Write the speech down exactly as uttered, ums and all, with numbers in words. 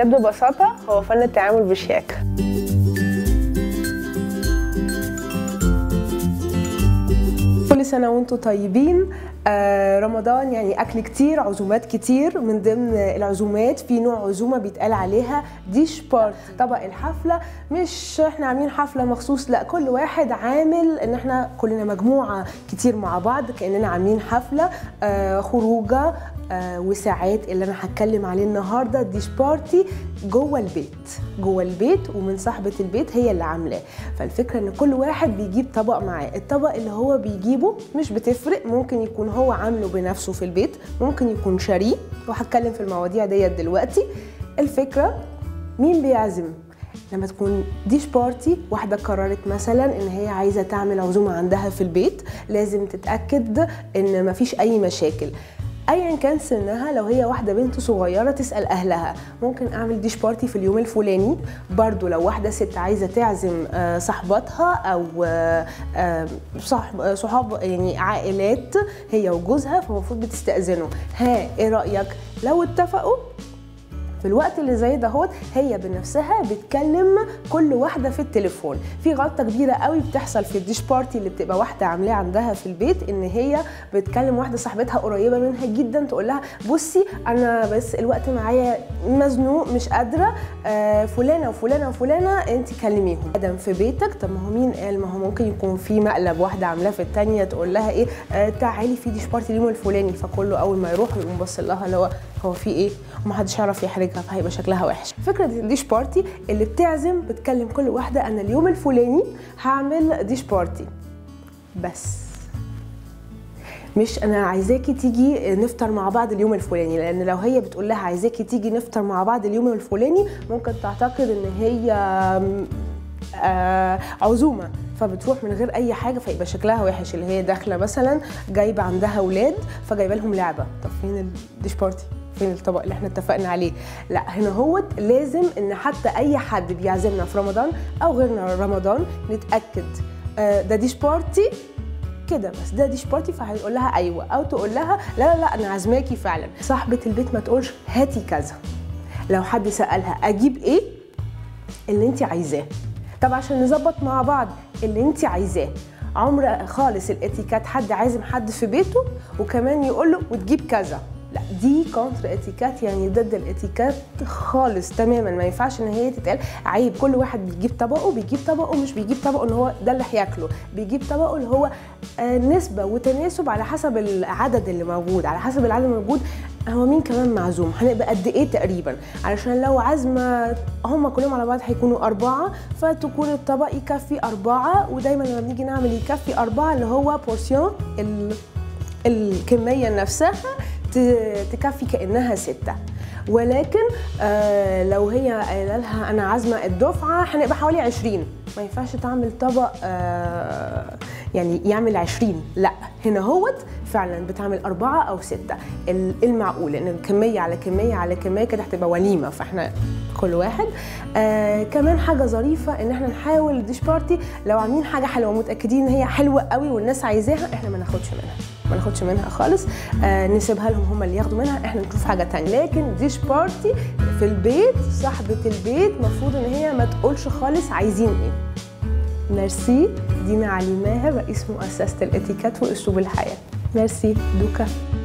الاتيكات ببساطة هو فن التعامل بشياكة. كل سنة وانتم طيبين. آه رمضان يعني أكل كتير، عزومات كتير. من ضمن العزومات في نوع عزومة بيتقال عليها ديش بارتي، طبق الحفلة. مش احنا عاملين حفلة مخصوص، لا، كل واحد عامل ان احنا كلنا مجموعة كتير مع بعض كأننا عاملين حفلة، آه خروجة، آه وساعات اللي انا هتكلم عليه النهاردة ديش بارتي جوه البيت، جوه البيت ومن صاحبة البيت هي اللي عاملاه. فالفكرة ان كل واحد بيجيب طبق معاه، الطبق اللي هو بيجيبه مش بتفرق، ممكن يكون هو عامله بنفسه في البيت، ممكن يكون شاريه، وهتكلم في المواضيع ديت دلوقتي. الفكرة مين بيعزم؟ لما تكون ديش بارتي واحدة قررت مثلا ان هي عايزة تعمل عزومة عندها في البيت، لازم تتأكد ان مفيش اي مشاكل ايا كان سنها. لو هي واحده بنت صغيره تسال اهلها ممكن اعمل ديش بارتي في اليوم الفلاني. برضو لو واحده ست عايزه تعزم صاحبتها او صحاب صحاب يعني عائلات هي وجوزها، فالمفروض بتستاذنه. ها ايه رايك؟ لو اتفقوا في الوقت اللي زي دهوت هي بنفسها بتكلم كل واحده في التليفون. في غلطه كبيره قوي بتحصل في الديش بارتي اللي بتبقى واحده عاملاه عندها في البيت، ان هي بتكلم واحده صاحبتها قريبه منها جدا تقول لها بصي انا بس الوقت معايا مزنوق مش قادره، آه فلانه وفلانه وفلانه انت كلميهم. ادم في بيتك، طب ما هو مين قال؟ ما هو ممكن يكون في مقلب، واحده عاملاه في الثانيه تقول لها ايه آه تعالي في ديش بارتي اليوم الفلاني، فكله اول ما يروح يقوم باص لها اللي هو هو في ايه ومحدش يعرف يحرج، فهيبقى شكلها وحش. فكره الديش بارتي اللي بتعزم بتكلم كل واحده انا اليوم الفلاني هعمل ديش بارتي، بس مش انا عايزاكي تيجي نفطر مع بعض اليوم الفلاني. لان لو هي بتقول لها عايزاكي تيجي نفطر مع بعض اليوم الفلاني ممكن تعتقد ان هي عزومه، فبتروح من غير اي حاجه فيبقى شكلها وحش. اللي هي داخله مثلا جايبه عندها اولاد فجايبه لهم لعبه، طب فين الديش بارتي؟ فين الطبق اللي احنا اتفقنا عليه؟ لا، هنا هو لازم ان حتى اي حد بيعزمنا في رمضان او غيرنا رمضان نتاكد آه ده ديش بارتي كده، بس ده ديش بارتي. فهيقول لها ايوه، او تقول لها لا لا لا انا عازماكي فعلا. صاحبه البيت ما تقولش هاتي كذا، لو حد سالها اجيب ايه؟ اللي انت عايزاه. طب عشان نظبط مع بعض اللي انت عايزاه. عمر خالص الاتيكات حد عازم حد في بيته وكمان يقول له وتجيب كذا، لا، دي كونتر اتيكات، يعني ضد الاتيكات خالص تماما. ما ينفعش ان هي تتقال، عيب. كل واحد بيجيب طبقه بيجيب طبقه مش بيجيب طبقه ان هو ده اللي هياكله، بيجيب طبقه اللي هو نسبه وتناسب على حسب العدد اللي موجود، على حسب العدد الموجود هو مين كمان معزوم، هنبقى قد ايه تقريبا. علشان لو عازمه هم كلهم على بعض هيكونوا اربعه، فتكون الطبق يكفي اربعه. ودايما لما بنيجي نعمل يكفي اربعه اللي هو بورسيون الكميه نفسها تكفي كأنها ستة. ولكن آه لو هي قايله لها انا عازمه الدفعه هنبقى حوالي عشرين، ما ينفعش تعمل طبق آه يعني يعمل عشرين، لا، هنا هوت فعلا بتعمل اربعه او سته المعقول، لان كميه على كميه على كميه كده هتبقى وليمه. فاحنا كل واحد آه كمان حاجه ظريفه ان احنا نحاول الديش بارتي لو عاملين حاجه حلوه ومتاكدين ان هي حلوه قوي والناس عايزاها احنا ما ناخدش منها، ما ناخدش منها خالص، آه نسيبها لهم هم اللي ياخدوا منها، احنا نشوف حاجه ثانيه. لكن ديش بارتي في البيت صاحبه البيت المفروض ان هي ما تقولش خالص عايزين ايه. ميرسي دينا علي ماهر، رئيس مؤسسه الاتيكات واسلوب الحياه. ميرسي دوكا.